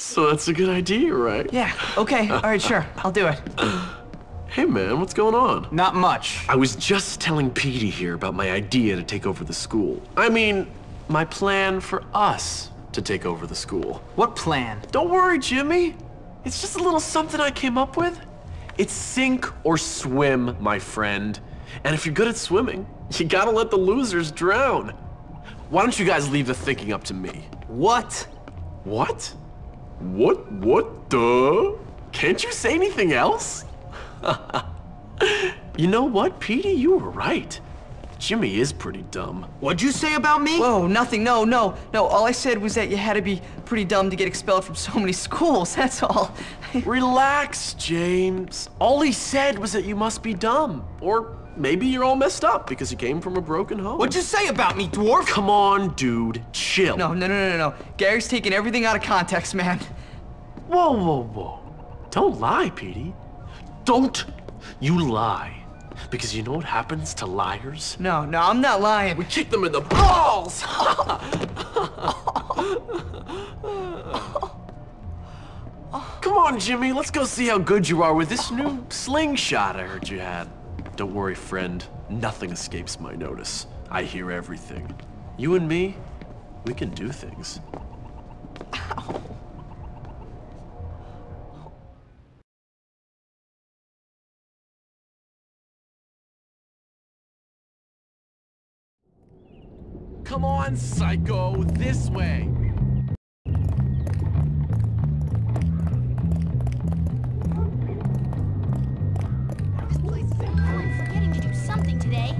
So that's a good idea, right? Yeah, okay, all right, sure, I'll do it. Hey man, what's going on? Not much. I was just telling Petey here about my idea to take over the school. I mean, my plan for us to take over the school. What plan? Don't worry, Jimmy. It's just a little something I came up with. It's sink or swim, my friend. And if you're good at swimming, you gotta let the losers drown. Why don't you guys leave the thinking up to me? What? What? What the? Can't you say anything else? You know what, Petey? You were right. Jimmy is pretty dumb. What'd you say about me? Whoa, nothing. No. All I said was that you had to be pretty dumb to get expelled from so many schools. That's all. Relax, James. All he said was that you must be dumb. Or maybe you're all messed up because you came from a broken home. What'd you say about me, dwarf? Come on, dude. Chill. No. Gary's taking everything out of context, man. Whoa. Don't lie, Petey. Don't you lie, because you know what happens to liars? No, I'm not lying. We kick them in the balls! Come on, Jimmy, let's go see how good you are with this new slingshot I heard you had. Don't worry, friend. Nothing escapes my notice. I hear everything. You and me, we can do things. Ow. Come on, psycho, this way. This place is really forgetting to do something today.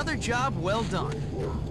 Another job well done.